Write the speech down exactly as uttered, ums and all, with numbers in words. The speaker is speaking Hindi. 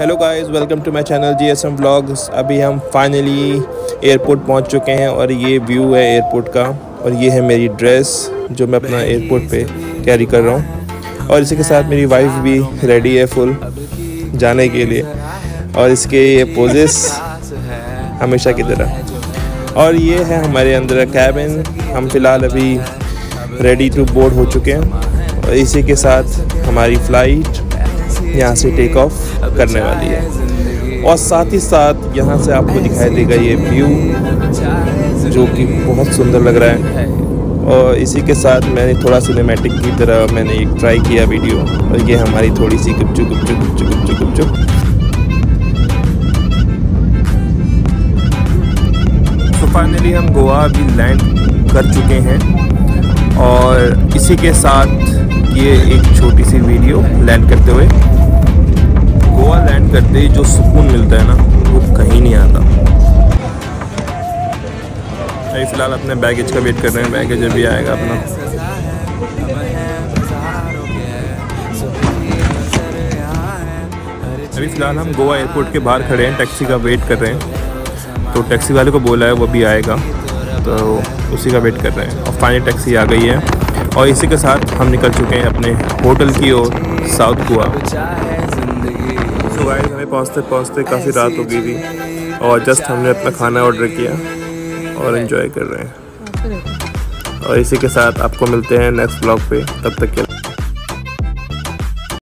Hello guys, welcome to my channel GSM vlogs. अभी हम फाइनली एयरपोर्ट पहुंच चुके हैं और ये व्यू है एयरपोर्ट का। और ये है मेरी ड्रेस जो मैं अपना एयरपोर्ट पे कैरी कर रहा हूँ। और इसी के साथ मेरी वाइफ भी रेडी है फुल जाने के लिए। और इसके ये पोजेस हमेशा की तरह। और ये है हमारे अंदर कैबिन। हम फ़िलहाल अभी रेडी टू बोर्ड हो चुके हैं और इसी के साथ हमारी फ़्लाइट यहाँ से टेक ऑफ करने वाली है। और साथ ही साथ यहाँ से आपको दिखाई देगा ये व्यू जो कि बहुत सुंदर लग रहा है। और इसी के साथ मैंने थोड़ा सिनेमैटिक की तरह मैंने एक ट्राई किया वीडियो। और ये हमारी थोड़ी सी गुपचुप गुपचुप गुपचुप गुपचुप गुपचुप। तो फाइनली हम गोवा भी लैंड कर चुके हैं और इसी के साथ ये एक छोटी सी वीडियो लैंड करते हुए। गोवा लैंड करते ही जो सुकून मिलता है ना वो कहीं नहीं आता। अभी फ़िलहाल अपने बैगेज का वेट कर रहे हैं, बैगेज अभी आएगा अपना। अभी फ़िलहाल हम गोवा एयरपोर्ट के बाहर खड़े हैं, टैक्सी का वेट कर रहे हैं। तो टैक्सी वाले को बोला है, वो भी आएगा तो उसी का वेट कर रहे हैं। और फाइनली टैक्सी आ गई है और इसी के साथ हम निकल चुके हैं अपने होटल की ओर, साउथ गोवा। तो गाइस, हमें पहुँचते पहुँचते काफ़ी रात हो गई थी और जस्ट हमने अपना खाना ऑर्डर किया और एंजॉय कर रहे हैं। और इसी के साथ आपको मिलते हैं नेक्स्ट ब्लॉग पे, तब तक के लिए।